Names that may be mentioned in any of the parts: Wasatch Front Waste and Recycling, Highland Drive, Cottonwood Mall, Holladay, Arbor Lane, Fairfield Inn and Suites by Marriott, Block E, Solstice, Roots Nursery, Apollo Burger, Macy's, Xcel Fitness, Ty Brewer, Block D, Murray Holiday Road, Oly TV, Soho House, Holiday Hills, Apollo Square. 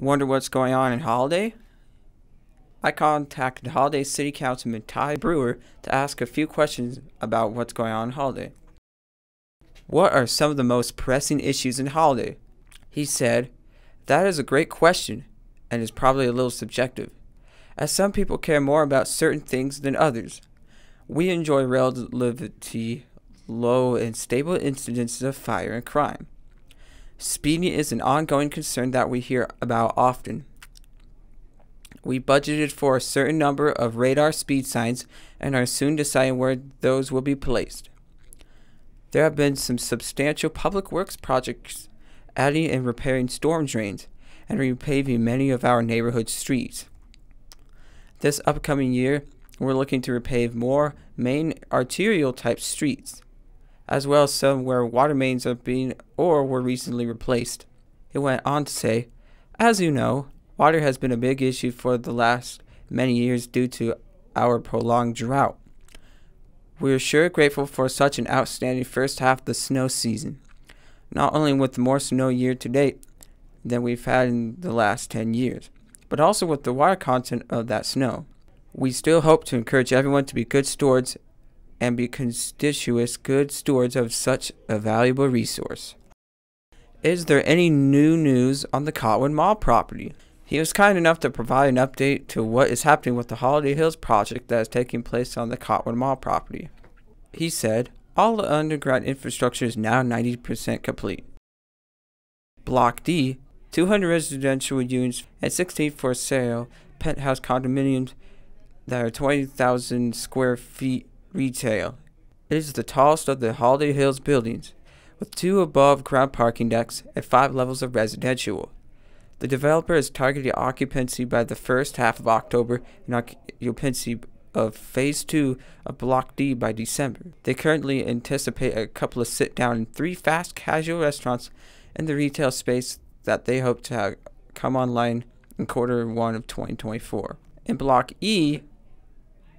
Wonder what's going on in Holladay? I contacted Holladay City Councilman Ty Brewer to ask a few questions about what's going on in Holladay. What are some of the most pressing issues in Holladay? He said, "That is a great question and is probably a little subjective, as some people care more about certain things than others. We enjoy relatively low and stable incidences of fire and crime. Speeding is an ongoing concern that we hear about often. We budgeted for a certain number of radar speed signs and are soon deciding where those will be placed. There have been some substantial public works projects adding and repairing storm drains and repaving many of our neighborhood streets. This upcoming year, we're looking to repave more main arterial type streets, as well as some where water mains are being or were recently replaced." He went on to say, "As you know, water has been a big issue for the last many years due to our prolonged drought. We are sure grateful for such an outstanding first half of the snow season, not only with more snow year to date than we've had in the last 10 years, but also with the water content of that snow. We still hope to encourage everyone to be good stewards and be constituents good stewards of such a valuable resource. Is there any new news on the Cottonwood Mall property?" He was kind enough to provide an update to what is happening with the Holiday Hills project that is taking place on the Cottonwood Mall property. He said, "All the underground infrastructure is now 90% complete. Block D, 200 residential units and 16 for sale penthouse condominiums that are 20,000 square feet retail. It is the tallest of the Holiday Hills buildings, with 2 above-ground parking decks and 5 levels of residential. The developer is targeting occupancy by the first half of October and occupancy of Phase 2 of Block D by December. They currently anticipate a couple of sit-down and 3 fast casual restaurants in the retail space that they hope to have come online in Q1 of 2024. In Block E,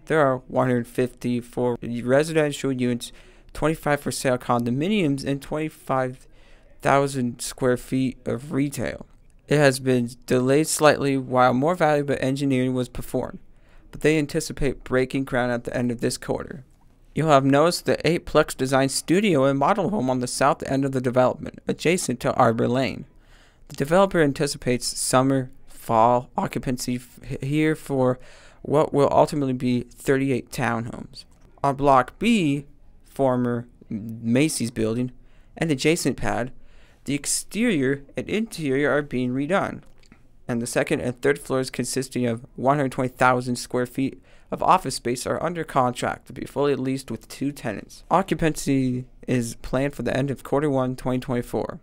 there are 154 residential units, 25 for sale condominiums, and 25,000 square feet of retail. It has been delayed slightly while more valuable engineering was performed, but they anticipate breaking ground at the end of this quarter. You'll have noticed the 8-plex design studio and model home on the south end of the development, adjacent to Arbor Lane. The developer anticipates summer/fall occupancy here for what will ultimately be 38 townhomes. On Block B, former Macy's building, and adjacent pad, the exterior and interior are being redone, and the second and third floors, consisting of 120,000 square feet of office space, are under contract to be fully leased with 2 tenants. Occupancy is planned for the end of Q1 2024.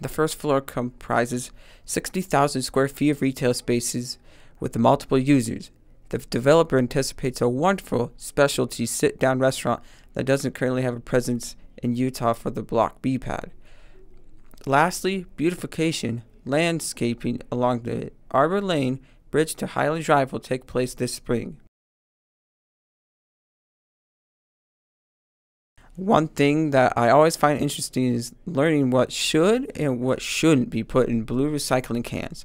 The first floor comprises 60,000 square feet of retail spaces with multiple users. The developer anticipates a wonderful specialty sit-down restaurant that doesn't currently have a presence in Utah for the Block B pad. Lastly, beautification, landscaping along the Arbor Lane bridge to Highland Drive will take place this spring. One thing that I always find interesting is learning what should and what shouldn't be put in blue recycling cans.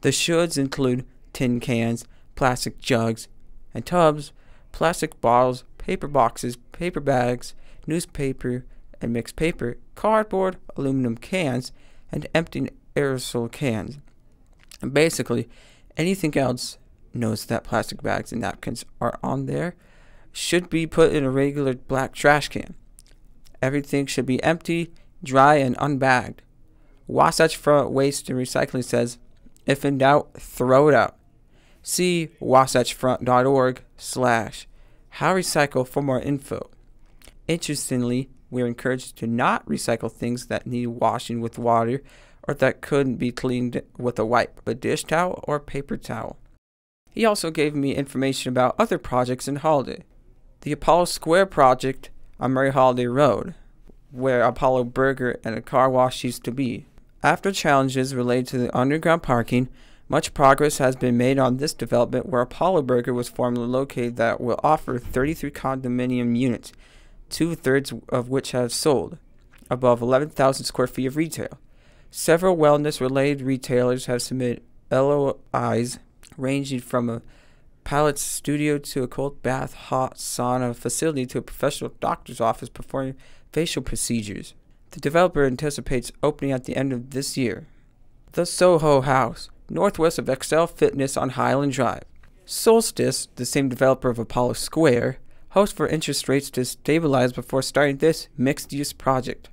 The shoulds include tin cans, plastic jugs and tubs, plastic bottles, paper boxes, paper bags, newspaper and mixed paper, cardboard, aluminum cans, and empty aerosol cans. And basically, anything else, notice that plastic bags and napkins are on there, should be put in a regular black trash can. Everything should be empty, dry, and unbagged. Wasatch Front Waste and Recycling says, "If in doubt, throw it out." See wasatchfront.org/howrecycle for more info. Interestingly, we are encouraged to not recycle things that need washing with water or that couldn't be cleaned with a wipe, a dish towel, or paper towel. He also gave me information about other projects in Holladay. The Apollo Square project on Murray Holiday Road, where Apollo Burger and a car wash used to be. After challenges related to the underground parking, much progress has been made on this development where Apollo Burger was formerly located that will offer 33 condominium units, 2/3 of which have sold, above 11,000 square feet of retail. Several wellness-related retailers have submitted LOIs ranging from a pilot's studio to a cold bath, hot sauna facility to a professional doctor's office performing facial procedures. The developer anticipates opening at the end of this year. The Soho House, northwest of Xcel Fitness on Highland Drive. Solstice, the same developer of Apollo Square, hopes for interest rates to stabilize before starting this mixed-use project.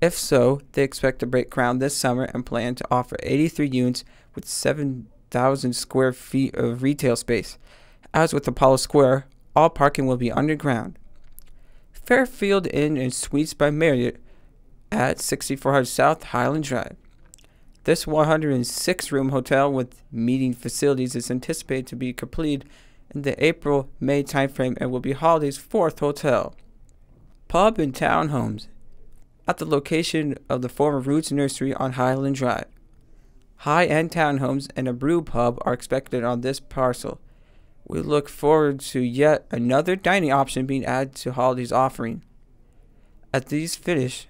If so, they expect to break ground this summer and plan to offer 83 units with 7,000 square feet of retail space. As with Apollo Square, all parking will be underground. Fairfield Inn and Suites by Marriott at 6400 South Highland Drive. This 106-room hotel with meeting facilities is anticipated to be completed in the April-May timeframe and will be Holiday's fourth hotel. Pub and townhomes at the location of the former Roots Nursery on Highland Drive. High-end townhomes and a brew pub are expected on this parcel. We look forward to yet another dining option being added to Holiday's offering. At these finish,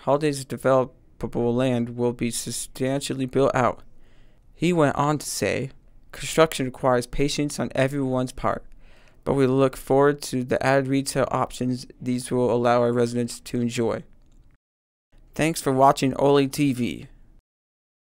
Holiday's developable land will be substantially built out. He went on to say, "Construction requires patience on everyone's part, but we look forward to the added retail options these will allow our residents to enjoy." Thanks for watching Oly TV.